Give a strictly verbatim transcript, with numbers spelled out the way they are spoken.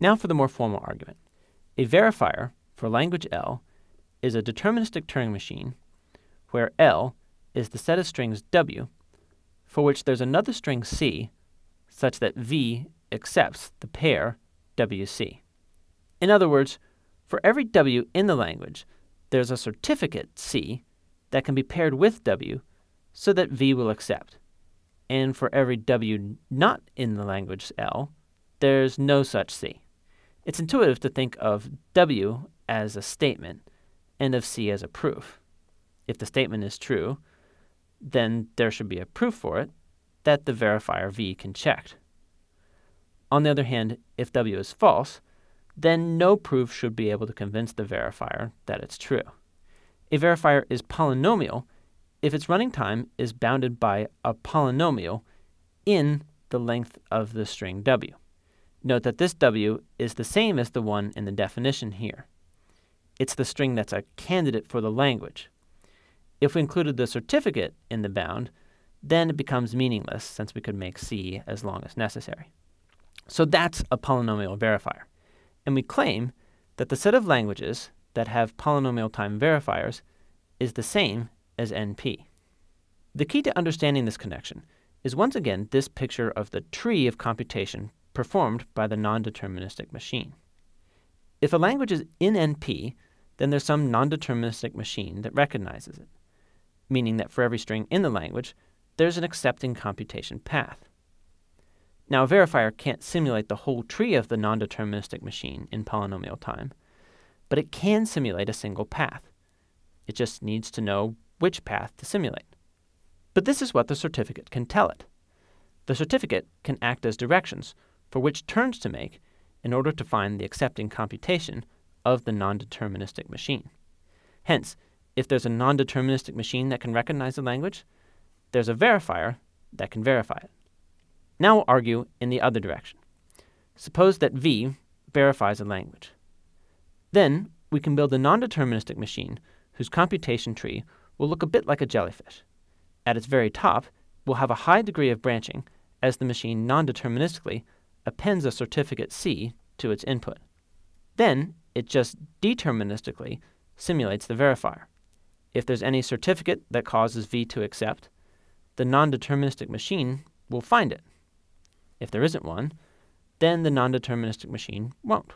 Now for the more formal argument. A verifier for language L is a deterministic Turing machine where L is the set of strings W for which there's another string C such that V accepts the pair W C. In other words, for every W in the language, there's a certificate C that can be paired with W so that V will accept. And for every W not in the language L, there's no such C. It's intuitive to think of W as a statement and of C as a proof. If the statement is true, then there should be a proof for it that the verifier V can check. On the other hand, if W is false, then no proof should be able to convince the verifier that it's true. A verifier is polynomial if its running time is bounded by a polynomial in the length of the string W. Note that this W is the same as the one in the definition here. It's the string that's a candidate for the language. If we included the certificate in the bound, then it becomes meaningless since we could make C as long as necessary. So that's a polynomial verifier. And we claim that the set of languages that have polynomial time verifiers is the same as N P. The key to understanding this connection is once again this picture of the tree of computation performed by the non-deterministic machine. If a language is in N P, then there's some non-deterministic machine that recognizes it, meaning that for every string in the language, there's an accepting computation path. Now, a verifier can't simulate the whole tree of the non-deterministic machine in polynomial time, but it can simulate a single path. It just needs to know which path to simulate. But this is what the certificate can tell it. The certificate can act as directions for which turns to make in order to find the accepting computation of the non-deterministic machine. Hence, if there's a non-deterministic machine that can recognize the language, there's a verifier that can verify it. Now we'll argue in the other direction. Suppose that V verifies a language. Then we can build a non-deterministic machine whose computation tree will look a bit like a jellyfish. At its very top, we'll have a high degree of branching as the machine non-deterministically appends a certificate C to its input. Then it just deterministically simulates the verifier. If there's any certificate that causes V to accept, the non-deterministic machine will find it. If there isn't one, then the non-deterministic machine won't.